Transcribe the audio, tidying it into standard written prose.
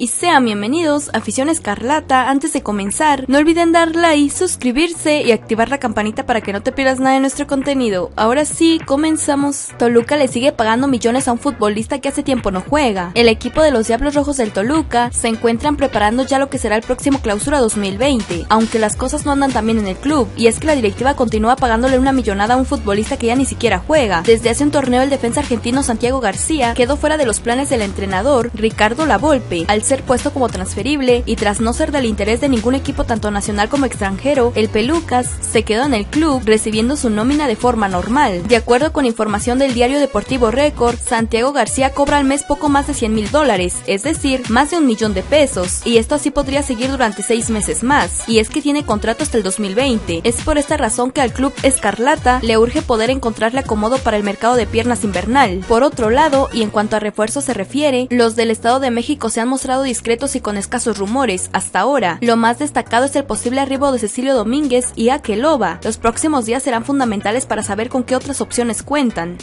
y sean bienvenidos a Afición Escarlata. Antes de comenzar, no olviden dar like, suscribirse y activar la campanita para que no te pierdas nada de nuestro contenido. Ahora sí, comenzamos. Toluca le sigue pagando millones a un futbolista que hace tiempo no juega. El equipo de los Diablos Rojos del Toluca se encuentran preparando ya lo que será el próximo Clausura 2020, aunque las cosas no andan tan bien en el club, y es que la directiva continúa pagándole una millonada a un futbolista que ya ni siquiera juega. Desde hace un torneo, el defensa argentino Santiago García quedó fuera de los planes del entrenador Ricardo Lavolpe, al ser puesto como transferible, y tras no ser del interés de ningún equipo tanto nacional como extranjero, el Pelucas se quedó en el club recibiendo su nómina de forma normal. De acuerdo con información del diario deportivo Récord, Santiago García cobra al mes poco más de $100.000, es decir, más de $1.000.000 de pesos, y esto así podría seguir durante 6 meses más, y es que tiene contrato hasta el 2020. Es por esta razón que al club escarlata le urge poder encontrarle acomodo para el mercado de piernas invernal. Por otro lado, y en cuanto a refuerzos se refiere, los del Estado de México se han mostrado discretos y con escasos rumores hasta ahora. Lo más destacado es el posible arribo de Cecilio Domínguez y Akelova. Los próximos días serán fundamentales para saber con qué otras opciones cuentan.